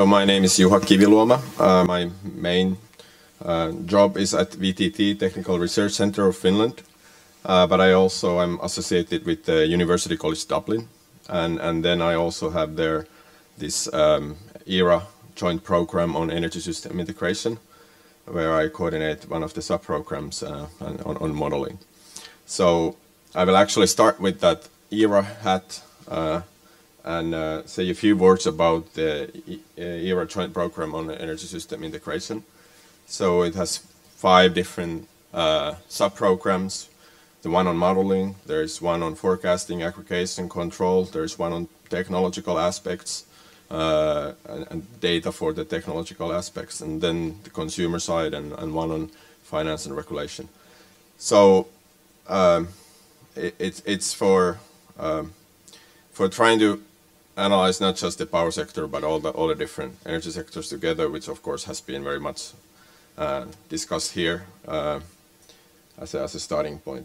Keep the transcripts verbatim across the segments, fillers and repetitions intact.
My name is Juha Kiviliuoma. Uh, my main uh, job is at V T T, Technical Research Center of Finland, uh, but I also am associated with the University College Dublin, and, and then I also have there this um, E R A joint program on energy system integration, where I coordinate one of the sub-programs uh, on, on modeling. So I will actually start with that E R A hat, uh, and uh, say a few words about the E R A joint program on energy system integration. So it has five different uh, sub-programs. The one on modeling, there is one on forecasting, aggregation, control, there is one on technological aspects, uh, and, and data for the technological aspects, and then the consumer side, and, and one on finance and regulation. So um, it, it, it's for, um, for trying to analyze not just the power sector, but all the all the different energy sectors together, which of course has been very much uh, discussed here uh, as a, as a starting point.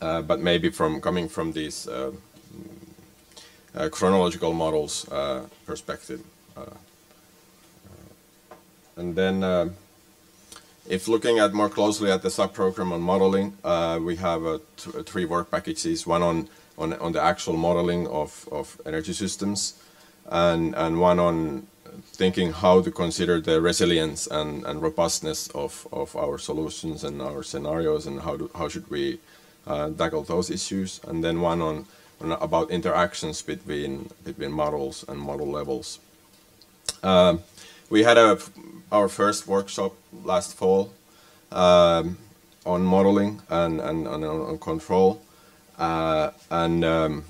Uh, but maybe from coming from these uh, uh, chronological models uh, perspective, uh, and then uh, if looking at more closely at the sub-program on modeling, uh, we have uh, th three work packages: one on On, on the actual modeling of, of energy systems, and, and one on thinking how to consider the resilience and, and robustness of, of our solutions and our scenarios, and how, do, how should we uh, tackle those issues, and then one on, on about interactions between, between models and model levels. Uh, we had a, our first workshop last fall um, on modeling and, and, and on control. Uh, and um,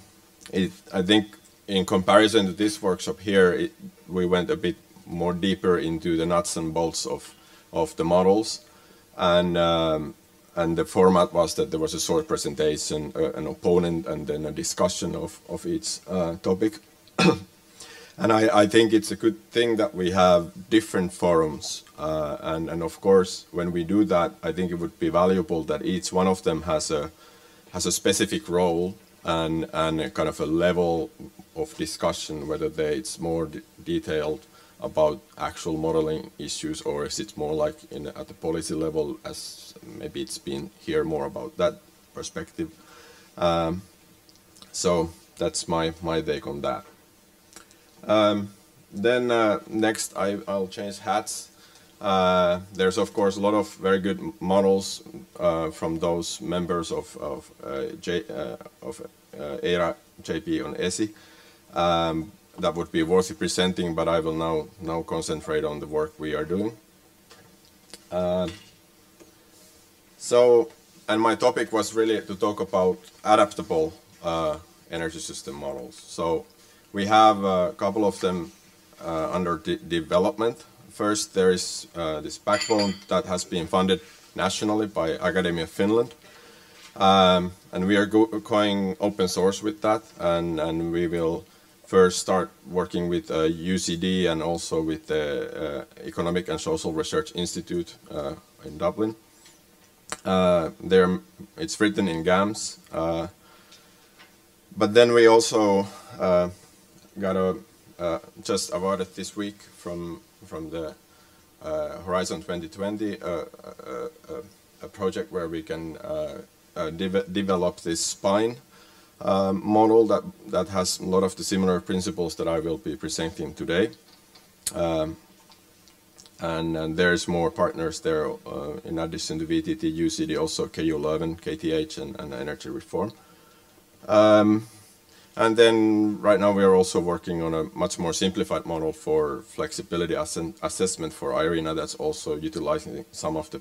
it, I think in comparison to this workshop here, it, we went a bit more deeper into the nuts and bolts of, of the models, and, um, and the format was that there was a short presentation, uh, an opponent, and then a discussion of, of each uh, topic. And I, I think it's a good thing that we have different forums, uh, and, and of course when we do that, I think it would be valuable that each one of them has a has a specific role and, and a kind of a level of discussion, whether they, it's more d detailed about actual modeling issues, or is it more like in, at the policy level, as maybe it's been here more about that perspective. Um, so that's my, my take on that. Um, then uh, next I, I'll change hats. Uh, there's of course a lot of very good models uh, from those members of of uh, J, uh, of uh, E R A, J P, and E S I um, that would be worth presenting. But I will now now concentrate on the work we are doing. Uh, so, and my topic was really to talk about adaptable uh, energy system models. So we have a couple of them uh, under de development. First, there is uh, this backbone that has been funded nationally by Academia Finland, um, and we are go going open source with that, and, and we will first start working with uh, U C D and also with the uh, Economic and Social Research Institute uh, in Dublin. Uh, there, it's written in GAMS, uh, but then we also uh, got a, uh, just awarded this week from from the uh, Horizon twenty twenty, uh, uh, uh, a project where we can uh, uh, de develop this SPINE uh, model that, that has a lot of the similar principles that I will be presenting today. Um, and, and there's more partners there, uh, in addition to V T T, U C D, also K eleven, K T H, and, and energy reform. Um, And then right now we are also working on a much more simplified model for flexibility ass assessment for IRENA that's also utilizing some of the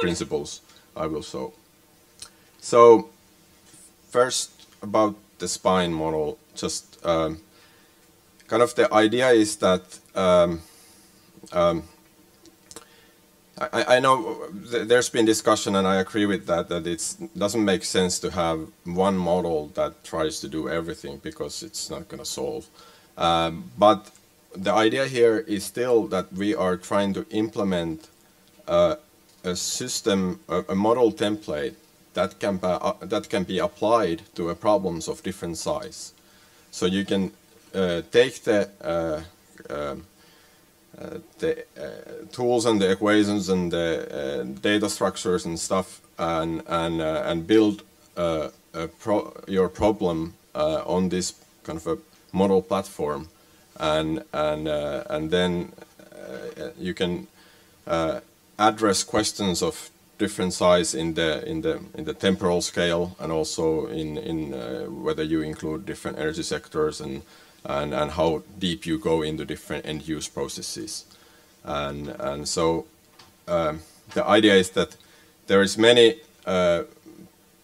principles I will show. So first about the SPINE model, just um, kind of the idea is that um, um, I, I know th there's been discussion, and I agree with that, that it doesn't make sense to have one model that tries to do everything, because it's not going to solve. Um, but the idea here is still that we are trying to implement uh, a system, a, a model template that can, uh, that can be applied to a problems of different size. So you can uh, take the uh, uh, uh, the uh, tools and the equations and the uh, data structures and stuff, and and uh, and build uh, a pro your problem uh, on this kind of a model platform, and and uh, and then uh, you can uh, address questions of different size in the in the in the temporal scale, and also in in uh, whether you include different energy sectors and and and how deep you go into different end use processes, and and so um, the idea is that there is many uh,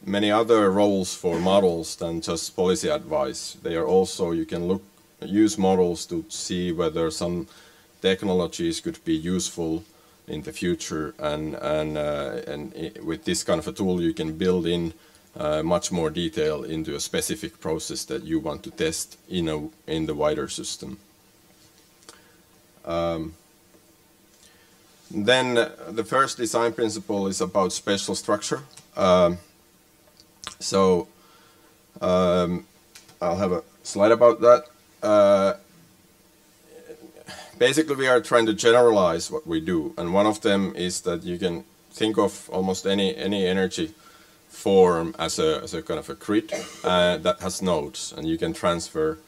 many other roles for models than just policy advice. They are also, you can look use models to see whether some technologies could be useful in the future, and and uh, and it, with this kind of a tool you can build in uh, much more detail into a specific process that you want to test in a in the wider system. Um, then the first design principle is about spatial structure. Um, so um, I'll have a slide about that. Uh, Basically, we are trying to generalize what we do, and one of them is that you can think of almost any any energy form as a, as a kind of a grid uh, that has nodes, and you can transfer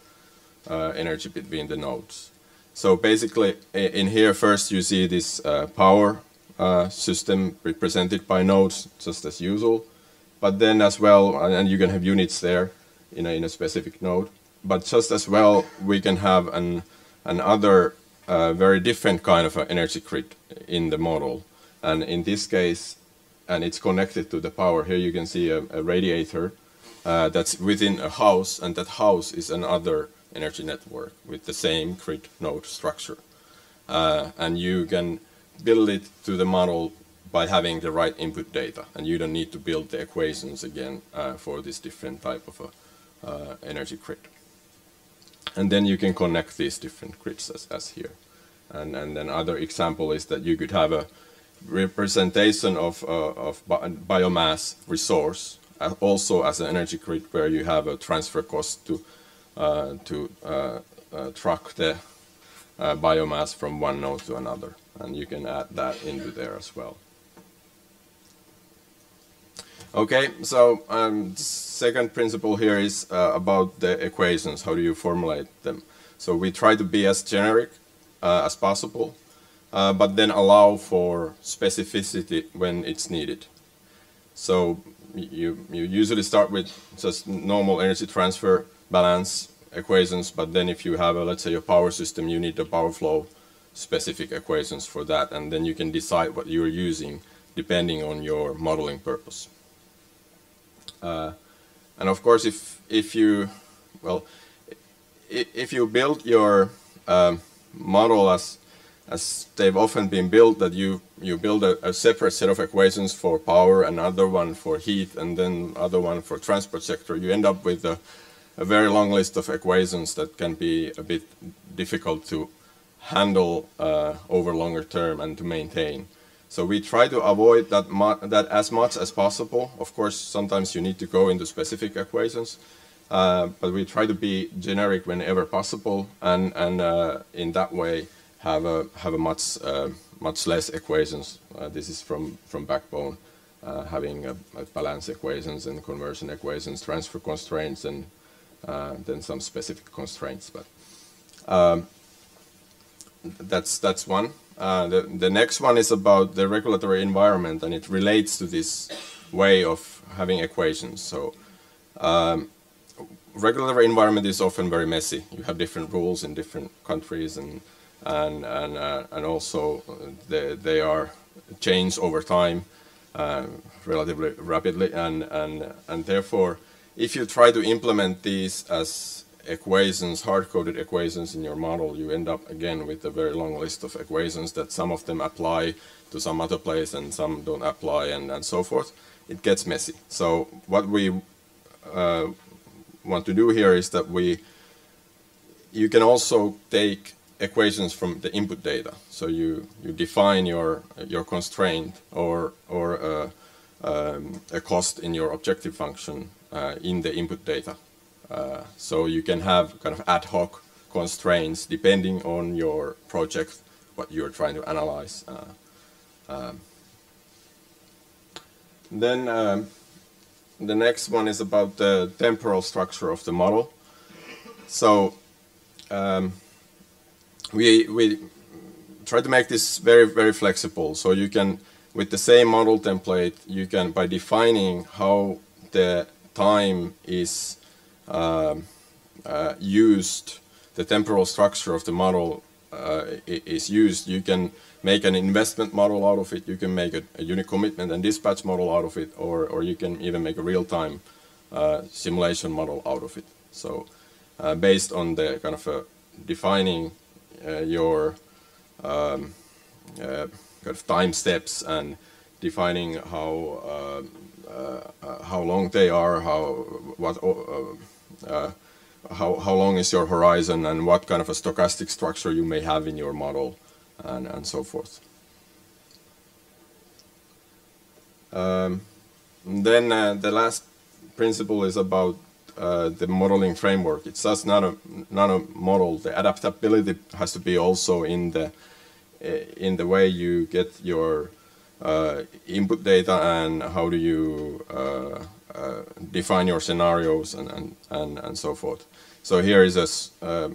uh, energy between the nodes. So basically, in here first you see this uh, power uh, system represented by nodes, just as usual, but then as well, and you can have units there in a, in a specific node, but just as well we can have an another a very different kind of an energy grid in the model, and in this case, and it's connected to the power. Here you can see a, a radiator uh, that's within a house, and that house is another energy network with the same grid node structure, uh, and you can build it to the model by having the right input data, and you don't need to build the equations again uh, for this different type of a, uh, energy grid. And then you can connect these different grids as, as here. And, and another example is that you could have a representation of, uh, of bi biomass resource uh, also as an energy grid, where you have a transfer cost to, uh, to uh, uh, truck the uh, biomass from one node to another. And you can add that into there as well. Okay, so um, second principle here is uh, about the equations. How do you formulate them? So we try to be as generic uh, as possible, uh, but then allow for specificity when it's needed. So you, you usually start with just normal energy transfer balance equations, but then if you have, a, let's say, a power system, you need the power flow specific equations for that, and then you can decide what you're using depending on your modeling purpose. Uh, and of course, if if you well, if, if you build your uh, model as as they've often been built, that you you build a, a separate set of equations for power, another one for heat, and then other one for transport sector, you end up with a, a very long list of equations that can be a bit difficult to handle uh, over longer term and to maintain. So we try to avoid that, that as much as possible. Of course, sometimes you need to go into specific equations, uh, but we try to be generic whenever possible, and, and uh, in that way have a, have a much, uh, much less equations. Uh, this is from, from Backbone, uh, having a, a balance equations and conversion equations, transfer constraints, and uh, then some specific constraints. But um, that's, that's one. Uh, the, the next one is about the regulatory environment, and it relates to this way of having equations. So um, regulatory environment is often very messy. You have different rules in different countries, and and and, uh, and also they, they are changed over time uh, relatively rapidly, and and and therefore if you try to implement these as equations, hard-coded equations in your model, you end up again with a very long list of equations that some of them apply to some other place and some don't apply, and, and so forth. It gets messy. So what we uh, want to do here is that we, you can also take equations from the input data. So you, you define your, your constraint or, or a, um, a cost in your objective function uh, in the input data. Uh, so you can have kind of ad hoc constraints depending on your project what you're trying to analyze. Uh, um. Then um, the next one is about the temporal structure of the model. So um, we, we try to make this very, very flexible. So you can, with the same model template, you can, by defining how the time is uh, uh, used, the temporal structure of the model uh, is used, you can make an investment model out of it, you can make a, a unit commitment and dispatch model out of it, or, or you can even make a real-time uh, simulation model out of it. So uh, based on the kind of uh, defining uh, your um, uh, kind of time steps and defining how uh, uh, how long they are, how what uh, uh, how how long is your horizon, and what kind of a stochastic structure you may have in your model, and and so forth. Um, then uh, the last principle is about uh, the modeling framework. It's just not a not a model. The adaptability has to be also in the in the way you get your uh, input data, and how do you uh, uh, define your scenarios, and and and and so forth. So here is a, uh,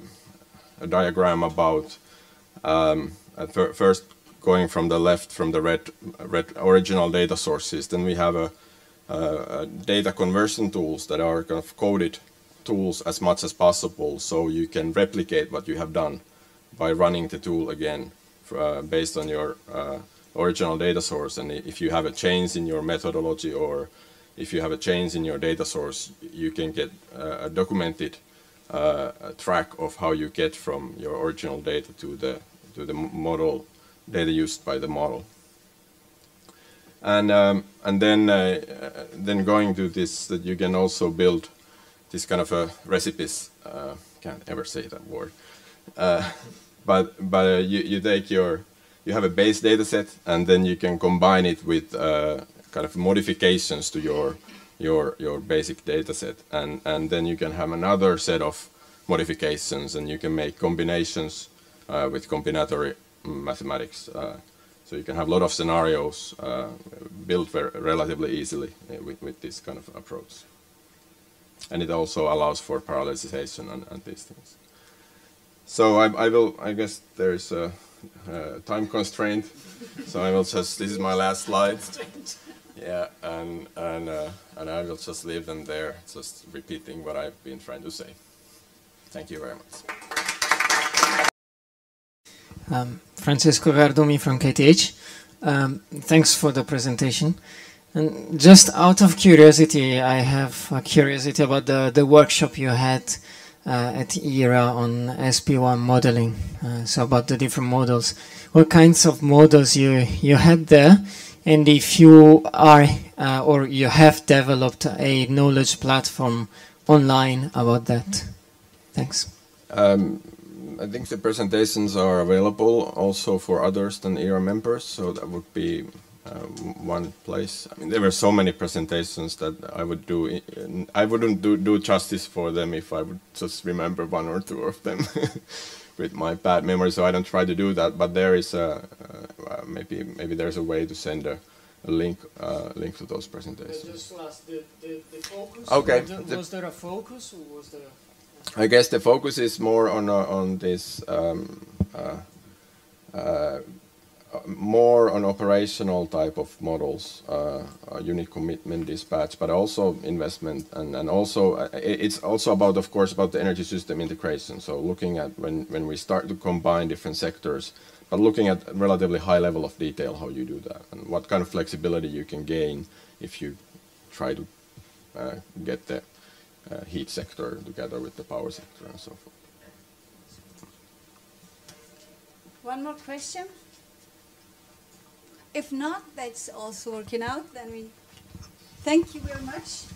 a diagram about. Um, first, going from the left, from the red, red original data sources, then we have a, a data conversion tools that are kind of coded tools as much as possible, so you can replicate what you have done by running the tool again uh, based on your uh, original data source. And if you have a change in your methodology, or if you have a change in your data source, you can get uh, a documented uh, a track of how you get from your original data to the to the model data used by the model. And um, and then uh, then going to this, that you can also build this kind of a recipes, uh, can't ever say that word, uh, but but uh, you, you take your, you have a base data set, and then you can combine it with uh, kind of modifications to your your your basic data set, and and then you can have another set of modifications, and you can make combinations Uh, with combinatory mathematics, uh, so you can have a lot of scenarios uh, built very, relatively easily uh, with, with this kind of approach, and it also allows for parallelization and, and these things. So I, I will, I guess there is a, a time constraint, so I will just, this is my last slide, yeah, and and uh, and I will just leave them there, just repeating what I've been trying to say. Thank you very much. Um, Francisco Gardumi from K T H. Um, thanks for the presentation. And just out of curiosity, I have a curiosity about the, the workshop you had uh, at E R A on S P one modeling. Uh, so about the different models. What kinds of models you, you had there? And if you are uh, or you have developed a knowledge platform online about that? Thanks. Um, I think the presentations are available also for others than E R A members, so that would be uh, one place. I mean, there were so many presentations that I would do. I wouldn't do, do justice for them if I would just remember one or two of them with my bad memory. So I don't try to do that. But there is a uh, maybe maybe there's a way to send a, a link uh, link to those presentations. Just last, the, the, the focus. Okay. The, was there a focus, or was there? A I guess the focus is more on uh, on this um, uh, uh, more on operational type of models, uh, unit commitment, dispatch, but also investment, and and also uh, it's also about, of course, about the energy system integration. So looking at when when we start to combine different sectors, but looking at relatively high level of detail how you do that, and what kind of flexibility you can gain if you try to uh, get the Uh, heat sector together with the power sector and so forth. One more question? If not, that's also working out, then we thank you very much.